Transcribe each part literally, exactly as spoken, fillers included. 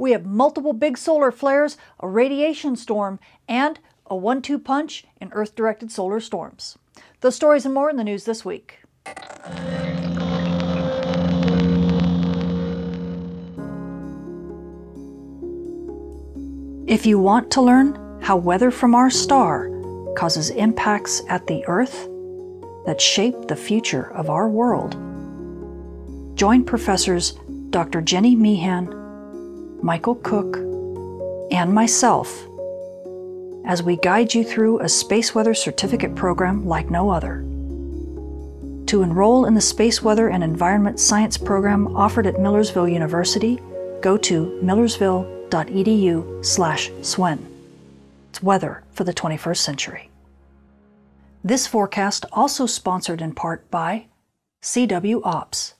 We have multiple big solar flares, a radiation storm, and a one two punch in Earth-directed solar storms. Those stories and more in the news this week. If you want to learn how weather from our star causes impacts at the Earth that shape the future of our world, join professors Doctor Jenny Meehan, Michael Cook, and myself as we guide you through a space weather certificate program like no other. To enroll in the Space Weather and Environment Science program offered at Millersville University, go to millersville dot e d u slash S W E N. It's weather for the twenty-first century. This forecast also sponsored in part by C W Ops.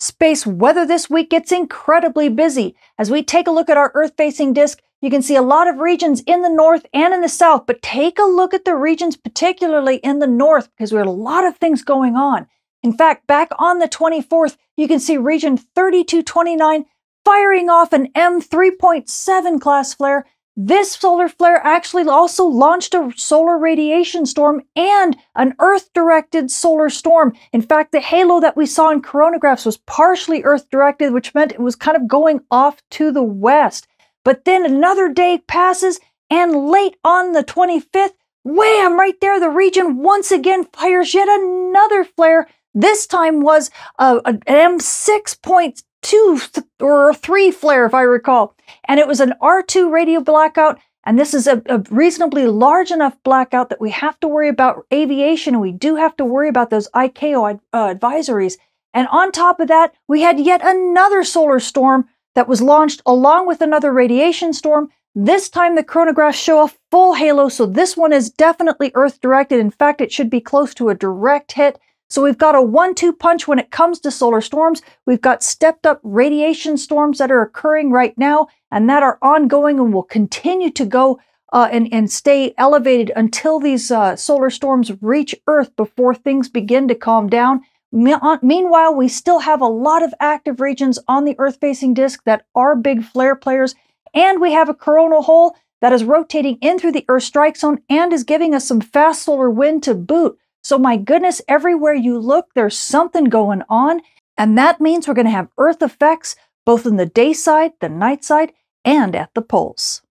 Space weather this week gets incredibly busy. As we take a look at our Earth-facing disk, you can see a lot of regions in the north and in the south, but take a look at the regions particularly in the north because we had a lot of things going on. In fact, back on the twenty-fourth, you can see region thirty-two twenty-nine firing off an M three point seven class flare. This solar flare actually also launched a solar radiation storm and an Earth-directed solar storm. In fact, the halo that we saw in coronagraphs was partially Earth-directed, which meant it was kind of going off to the west. But then another day passes, and late on the twenty-fifth, wham, right there, the region once again fires yet another flare. This time was uh, an M six point two. Two th or three flare, if I recall, and it was an R two radio blackout, and this is a, a reasonably large enough blackout that we have to worry about aviation, and we do have to worry about those I C A O uh, advisories. And on top of that, we had yet another solar storm that was launched along with another radiation storm. This time the chronographs show a full halo, so this one is definitely Earth-directed. In fact, it should be close to a direct hit. So we've got a one two punch when it comes to solar storms. We've got stepped up radiation storms that are occurring right now and that are ongoing and will continue to go uh, and, and stay elevated until these uh, solar storms reach Earth before things begin to calm down. Me on, meanwhile, we still have a lot of active regions on the Earth-facing disk that are big flare players, and we have a coronal hole that is rotating in through the Earth strike zone and is giving us some fast solar wind to boot. So my goodness, everywhere you look, there's something going on, and that means we're going to have Earth effects both in the day side, the night side, and at the poles.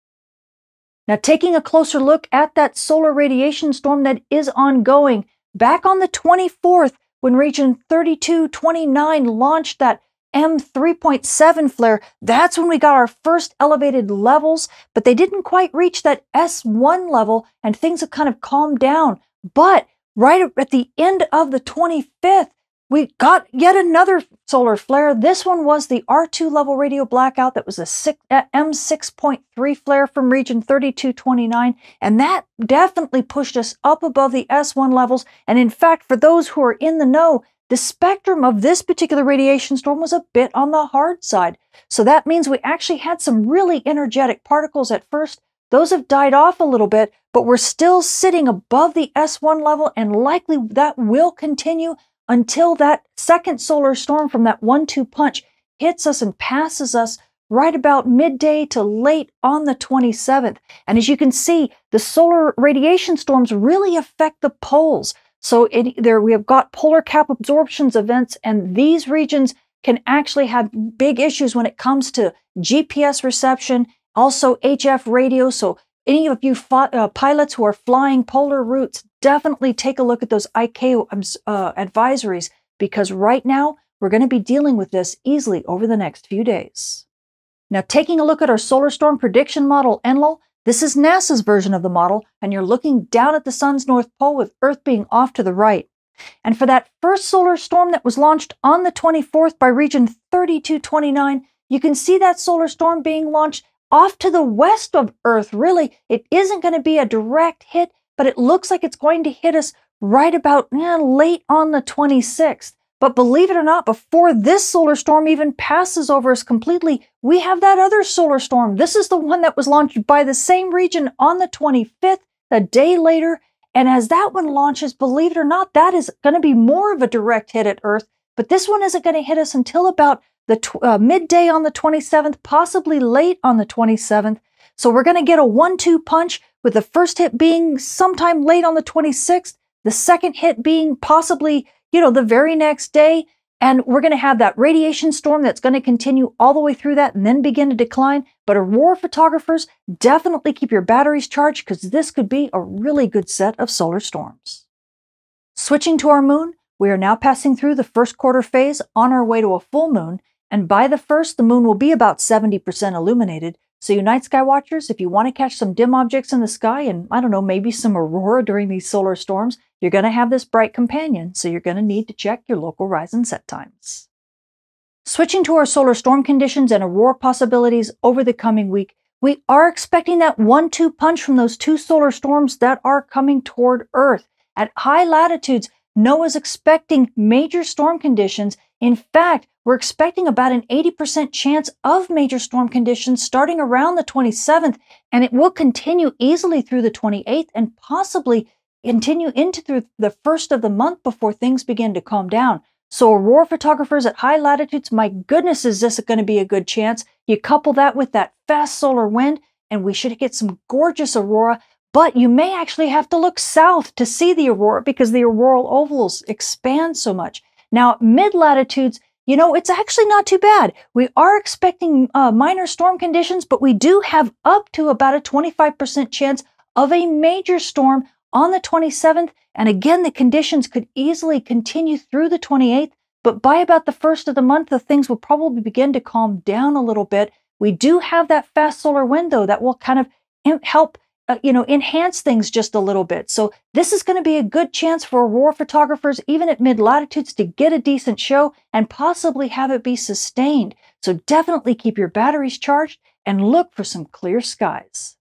Now taking a closer look at that solar radiation storm that is ongoing, back on the twenty-fourth when region thirty-two twenty-nine launched that M three point seven flare, that's when we got our first elevated levels, but they didn't quite reach that S one level, and things have kind of calmed down. But right at the end of the twenty-fifth, we got yet another solar flare. This one was the R two level radio blackout that was a M six point three flare from region thirty-two twenty-nine, and that definitely pushed us up above the S one levels. And in fact, for those who are in the know, the spectrum of this particular radiation storm was a bit on the hard side. So that means we actually had some really energetic particles at first. Those have died off a little bit, but we're still sitting above the S one level, and likely that will continue until that second solar storm from that one two punch hits us and passes us right about midday to late on the twenty-seventh. And as you can see, the solar radiation storms really affect the poles. So it, there we have got polar cap absorptions events, and these regions can actually have big issues when it comes to G P S reception, also H F radio. So any of you uh, pilots who are flying polar routes, definitely take a look at those I C A O uh, advisories, because right now we're going to be dealing with this easily over the next few days. Now taking a look at our solar storm prediction model, Enlil, this is NASA's version of the model, and you're looking down at the sun's north pole with Earth being off to the right. And for that first solar storm that was launched on the twenty-fourth by region thirty-two twenty-nine, you can see that solar storm being launched off to the west of Earth. Really, it isn't going to be a direct hit, but it looks like it's going to hit us right about eh, late on the twenty-sixth. But believe it or not, before this solar storm even passes over us completely, we have that other solar storm. This is the one that was launched by the same region on the twenty-fifth, a day later. And as that one launches, believe it or not, that is going to be more of a direct hit at Earth. But this one isn't going to hit us until about the uh, midday on the twenty-seventh, possibly late on the twenty-seventh. So we're going to get a one two punch, with the first hit being sometime late on the twenty-sixth, the second hit being possibly, you know, the very next day. And we're going to have that radiation storm that's going to continue all the way through that and then begin to decline. But aurora photographers, definitely keep your batteries charged, because this could be a really good set of solar storms. Switching to our moon, we are now passing through the first quarter phase on our way to a full moon. And by the first, the moon will be about seventy percent illuminated. So you night sky watchers, if you want to catch some dim objects in the sky and, I don't know, maybe some aurora during these solar storms, you're going to have this bright companion, so you're going to need to check your local rise and set times. Switching to our solar storm conditions and aurora possibilities over the coming week, we are expecting that one two punch from those two solar storms that are coming toward Earth. At high latitudes, NOAA is expecting major storm conditions. In fact, we're expecting about an eighty percent chance of major storm conditions starting around the twenty-seventh, and it will continue easily through the twenty-eighth and possibly continue into through the first of the month before things begin to calm down. So aurora photographers at high latitudes, my goodness, is this going to be a good chance. You couple that with that fast solar wind, and we should get some gorgeous aurora. But you may actually have to look south to see the aurora, because the auroral ovals expand so much. Now, at mid-latitudes, you know, it's actually not too bad. We are expecting uh, minor storm conditions, but we do have up to about a twenty-five percent chance of a major storm on the twenty-seventh. And again, the conditions could easily continue through the twenty-eighth, but by about the first of the month, the things will probably begin to calm down a little bit. We do have that fast solar window that will kind of help Uh, you know, enhance things just a little bit. So this is going to be a good chance for aurora photographers, even at mid-latitudes, to get a decent show and possibly have it be sustained. So definitely keep your batteries charged and look for some clear skies.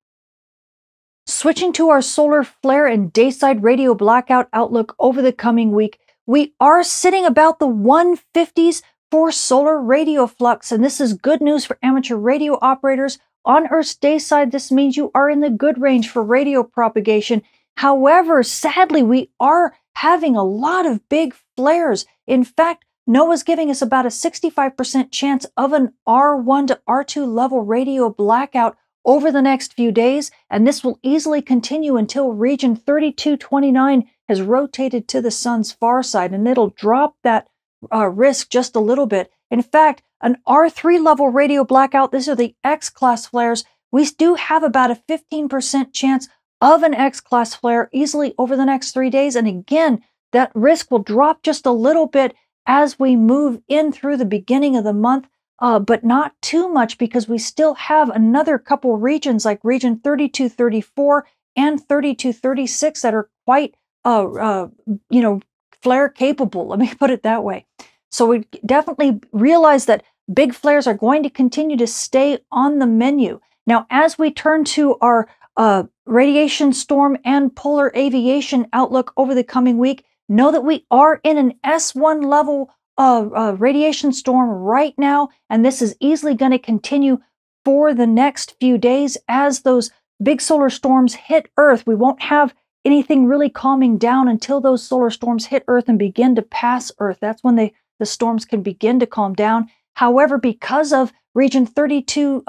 Switching to our solar flare and dayside radio blackout outlook over the coming week, we are sitting about the one fifties for solar radio flux, and this is good news for amateur radio operators. On Earth's day side, this means you are in the good range for radio propagation. However, sadly, we are having a lot of big flares. In fact, NOAA's giving us about a sixty-five percent chance of an R one to R two level radio blackout over the next few days, and this will easily continue until region thirty-two twenty-nine has rotated to the sun's far side, and it'll drop that uh, risk just a little bit. In fact, an R three level radio blackout, these are the X class flares. We do have about a fifteen percent chance of an X class flare easily over the next three days. And again, that risk will drop just a little bit as we move in through the beginning of the month, uh, but not too much, because we still have another couple regions like region thirty-two thirty-four and thirty-two thirty-six that are quite, uh, uh, you know, flare capable. Let me put it that way. So we definitely realize that big flares are going to continue to stay on the menu. Now, as we turn to our uh, radiation storm and polar aviation outlook over the coming week, know that we are in an S one level uh, uh, radiation storm right now, and this is easily going to continue for the next few days as those big solar storms hit Earth. We won't have anything really calming down until those solar storms hit Earth and begin to pass Earth. That's when they the storms can begin to calm down. However, because of region thirty-two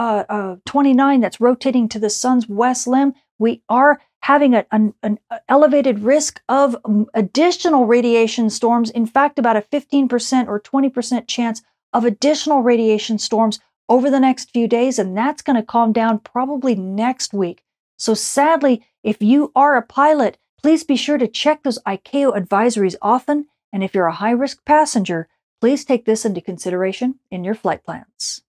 twenty-nine that's rotating to the sun's west limb, we are having a, an, an elevated risk of additional radiation storms. In fact, about a fifteen percent or twenty percent chance of additional radiation storms over the next few days, and that's going to calm down probably next week. So sadly, if you are a pilot, please be sure to check those I C A O advisories often. And if you're a high-risk passenger, please take this into consideration in your flight plans.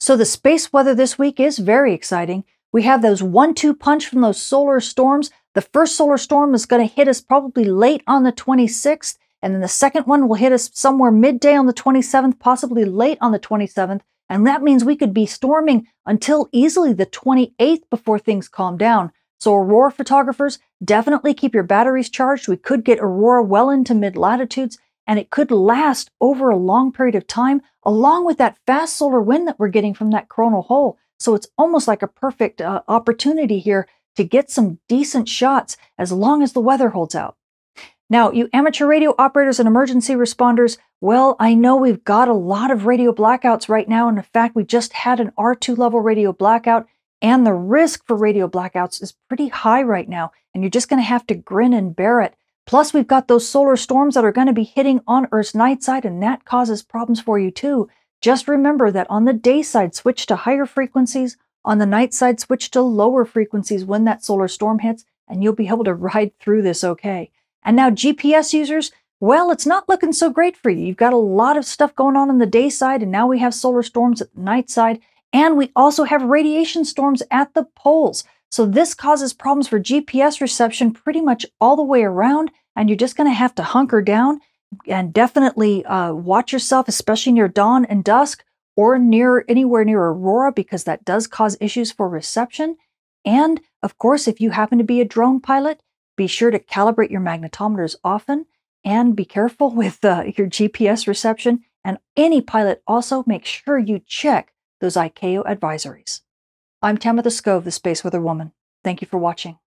So the space weather this week is very exciting. We have those one two punch from those solar storms. The first solar storm is going to hit us probably late on the twenty-sixth, and then the second one will hit us somewhere midday on the twenty-seventh, possibly late on the twenty-seventh, and that means we could be storming until easily the twenty-eighth before things calm down. So aurora photographers, definitely keep your batteries charged. We could get aurora well into mid-latitudes, and it could last over a long period of time, along with that fast solar wind that we're getting from that coronal hole. So it's almost like a perfect uh, opportunity here to get some decent shots as long as the weather holds out. Now, you amateur radio operators and emergency responders, well, I know we've got a lot of radio blackouts right now, and in fact, we just had an R two level radio blackout, and the risk for radio blackouts is pretty high right now, and you're just going to have to grin and bear it. Plus, we've got those solar storms that are going to be hitting on Earth's night side, and that causes problems for you too. Just remember that on the day side, switch to higher frequencies, on the night side, switch to lower frequencies when that solar storm hits, and you'll be able to ride through this okay. And now G P S users, well, it's not looking so great for you. You've got a lot of stuff going on on the day side, and now we have solar storms at the night side, and we also have radiation storms at the poles. So this causes problems for G P S reception pretty much all the way around, and you're just going to have to hunker down and definitely uh, watch yourself, especially near dawn and dusk or near anywhere near aurora, because that does cause issues for reception. And of course, if you happen to be a drone pilot, be sure to calibrate your magnetometers often and be careful with uh, your G P S reception. And any pilot also, make sure you check those I C A O advisories. I'm Tamitha Skov, the Space Weather Woman. Thank you for watching.